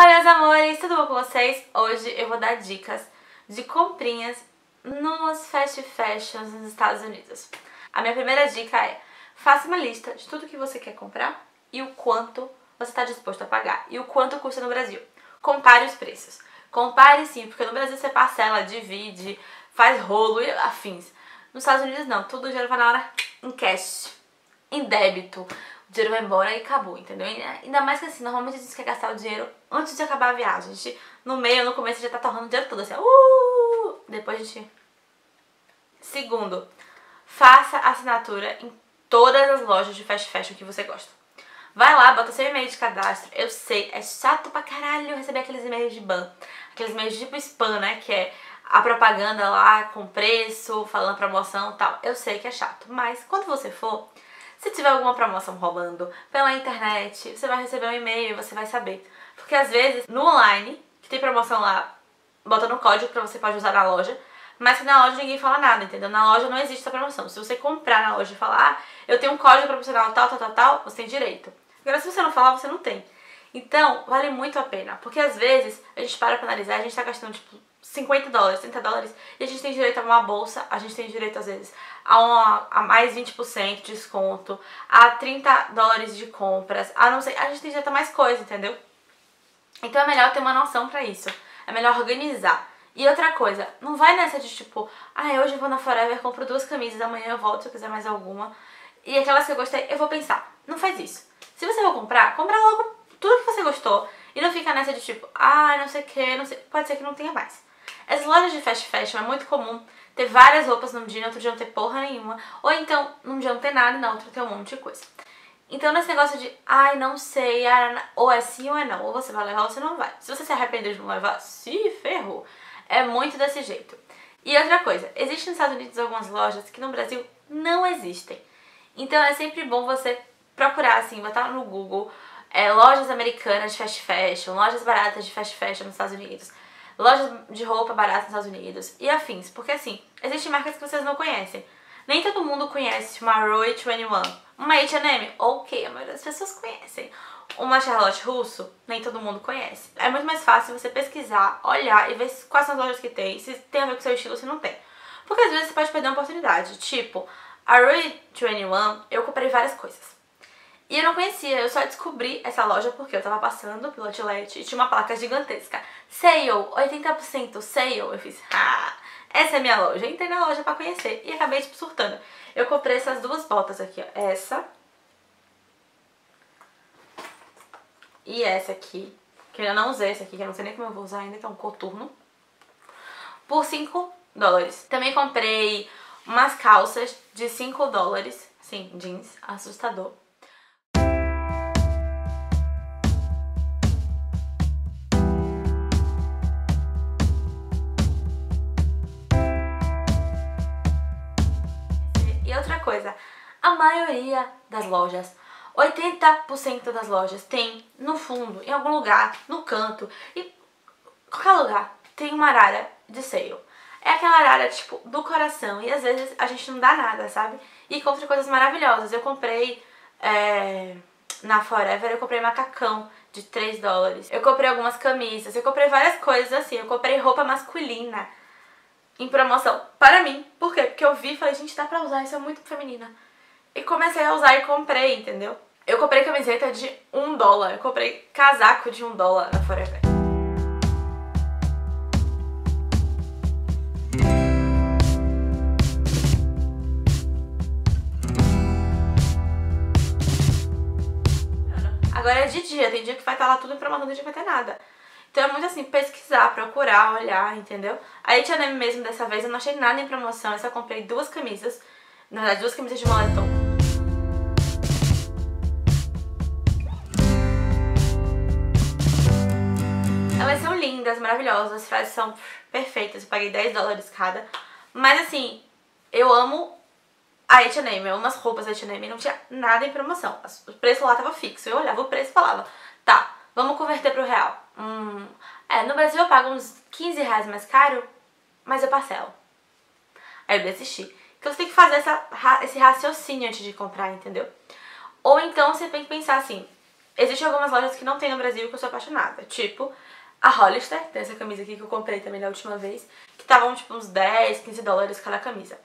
Oi, meus amores, tudo bom com vocês? Hoje eu vou dar dicas de comprinhas nos fast fashions nos Estados Unidos. A minha primeira dica é: faça uma lista de tudo que você quer comprar e o quanto você está disposto a pagar e o quanto custa no Brasil. Compare os preços. Compare sim, porque no Brasil você parcela, divide, faz rolo e afins. Nos Estados Unidos não, todo o dinheiro vai na hora em cash, em débito. O dinheiro vai embora e acabou, entendeu? Ainda mais que assim, normalmente a gente quer gastar o dinheiro antes de acabar a viagem. A gente, no meio, no começo, já tá torrando o dinheiro todo, assim, Depois a gente... Segundo, faça assinatura em todas as lojas de fast fashion que você gosta. Vai lá, bota seu e-mail de cadastro. Eu sei, é chato pra caralho receber aqueles e-mails de ban. Aqueles e-mails tipo spam, né? Que é a propaganda lá, com preço, falando promoção e tal. Eu sei que é chato, mas quando você for... Se tiver alguma promoção rolando pela internet, você vai receber um e-mail e você vai saber. Porque às vezes, no online, que tem promoção lá, bota no código que você pode usar na loja, mas que na loja ninguém fala nada, entendeu? Na loja não existe essa promoção. Se você comprar na loja e falar, eu tenho um código promocional tal, você tem direito. Agora, se você não falar, você não tem. Então, vale muito a pena. Porque às vezes, a gente para pra analisar, a gente tá gastando, tipo, $50, $30, e a gente tem direito a uma bolsa, a gente tem direito às vezes a mais 20% de desconto, a $30 de compras, a não sei, a gente tem direito a mais coisa, entendeu? Então é melhor ter uma noção pra isso, é melhor organizar. E outra coisa, não vai nessa de tipo, hoje eu vou na Forever, compro 2 camisas, amanhã eu volto se eu quiser mais alguma, e aquelas que eu gostei, eu vou pensar. Não faz isso. Se você for comprar, compra logo tudo que você gostou, e não fica nessa de tipo, não sei o que, não sei, pode ser que não tenha mais. As lojas de fast fashion é muito comum ter várias roupas num dia, no outro dia não ter porra nenhuma. Ou então, num dia não ter nada e na outra ter um monte de coisa. Então, nesse negócio de, não sei, ou é sim ou é não. Ou você vai levar ou você não vai. Se você se arrepender de não levar, se ferrou. É muito desse jeito. E outra coisa, existem nos Estados Unidos algumas lojas que no Brasil não existem. Então, é sempre bom você procurar, assim, botar no Google lojas americanas de fast fashion, lojas baratas de fast fashion nos Estados Unidos, lojas de roupa barata nos Estados Unidos e afins, porque assim, existem marcas que vocês não conhecem. Nem todo mundo conhece uma Rue 21, uma H&M, ok, a maioria das pessoas conhecem. Uma Charlotte Russo, nem todo mundo conhece. É muito mais fácil você pesquisar, olhar e ver quais são as lojas que tem, se tem a ver com o seu estilo ou se não tem. Porque às vezes você pode perder uma oportunidade, tipo, a Rue 21, eu comprei várias coisas. E eu não conhecia, eu só descobri essa loja porque eu tava passando pelo outlet e tinha uma placa gigantesca. Sale, 80% sale. Eu fiz, essa é a minha loja. Eu entrei na loja pra conhecer e acabei, tipo, surtando. Eu comprei essas 2 botas aqui, ó. Essa. E essa aqui. Que eu não usei essa aqui, que eu não sei nem como eu vou usar ainda, que é um coturno. Por $5. Também comprei umas calças de $5. Sim, jeans. Assustador. Coisa. A maioria das lojas, 80% das lojas tem no fundo, em algum lugar, no canto, e qualquer lugar tem uma arara de sale. É aquela arara tipo do coração e às vezes a gente não dá nada, sabe? E compra coisas maravilhosas. Eu comprei na Forever, eu comprei macacão de $3. Eu comprei algumas camisas, eu comprei várias coisas assim, eu comprei roupa masculina em promoção, para mim. Por quê? Porque eu vi e falei, gente, dá pra usar, isso é muito feminina. E comecei a usar e comprei, entendeu? Eu comprei camiseta de $1, eu comprei casaco de $1 na Forever. Agora é de dia, tem dia que vai estar lá tudo em promoção, tem dia que vai ter nada. Então é muito assim, pesquisar, procurar, olhar, entendeu? A H&M mesmo dessa vez eu não achei nada em promoção, eu só comprei 2 camisas, na verdade 2 camisas de moletom. Elas são lindas, maravilhosas, as frases são perfeitas, eu paguei $10 cada. Mas assim, eu amo a H&M, eu amo as roupas da H&M e não tinha nada em promoção. O preço lá tava fixo, eu olhava o preço e falava, tá, vamos converter pro real. No Brasil eu pago uns R$15 mais caro, mas eu parcelo. Aí eu desisti. Então você tem que fazer esse raciocínio antes de comprar, entendeu? Ou então você tem que pensar assim, Existem algumas lojas que não tem no Brasil que eu sou apaixonada, tipo a Hollister, tem essa camisa aqui que eu comprei também da última vez, que estavam tipo uns 10, 15 dólares cada camisa.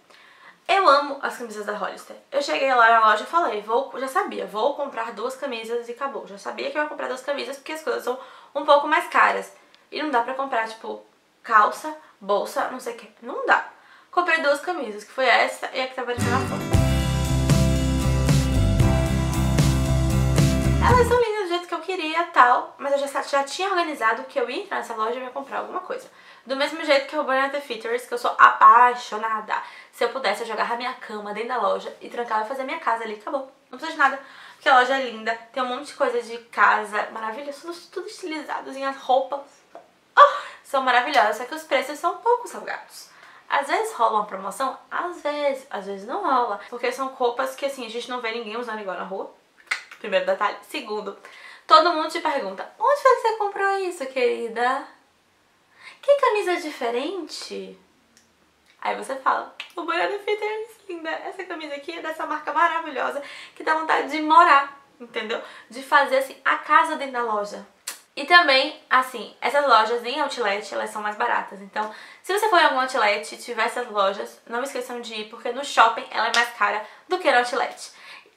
Eu amo as camisas da Hollister. Eu cheguei lá na loja e falei, já sabia, vou comprar duas camisas e acabou. Já sabia que eu ia comprar duas camisas porque as coisas são um pouco mais caras. E não dá pra comprar, tipo, calça, bolsa, não sei o que. Não dá. Comprei duas camisas, que foi essa e a que tava de minha foto. Elas são lindas do jeito que eu queria, tal, mas eu já tinha organizado que eu ia entrar nessa loja e ia comprar alguma coisa. Do mesmo jeito que eu vou na The Features, que eu sou apaixonada. Se eu pudesse, eu jogava a minha cama dentro da loja e trancava e fazia minha casa ali, acabou. Não precisa de nada, porque a loja é linda, tem um monte de coisa de casa maravilhosa, tudo estilizado, as roupas são maravilhosas, só que os preços são um pouco salgados. Às vezes rola uma promoção, às vezes não rola, porque são roupas que assim, a gente não vê ninguém usando igual na rua. Primeiro detalhe. Segundo, todo mundo te pergunta, onde foi que você comprou isso, querida? Que camisa diferente? Aí você fala, o Morada Fitness, linda. Essa camisa aqui é dessa marca maravilhosa que dá vontade de morar, entendeu? De fazer, assim, a casa dentro da loja. E também, assim, essas lojas em outlet, elas são mais baratas. Então, se você for em algum outlet e tiver essas lojas, não esqueçam de ir, porque no shopping ela é mais cara do que no outlet.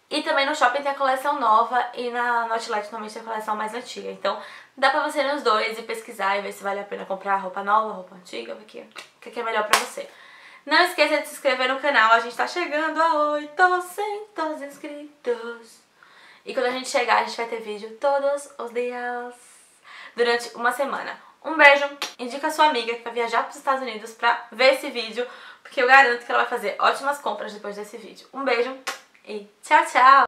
E também no shopping tem a coleção nova e no outlet normalmente tem a coleção mais antiga. Então dá pra você ir nos dois e pesquisar e ver se vale a pena comprar roupa nova, roupa antiga, o que é melhor pra você. Não esqueça de se inscrever no canal, a gente tá chegando a 800 inscritos. E quando a gente chegar, a gente vai ter vídeo todos os dias, durante uma semana. Um beijo, indica a sua amiga que vai viajar pros Estados Unidos pra ver esse vídeo, porque eu garanto que ela vai fazer ótimas compras depois desse vídeo. Um beijo! E tchau, tchau!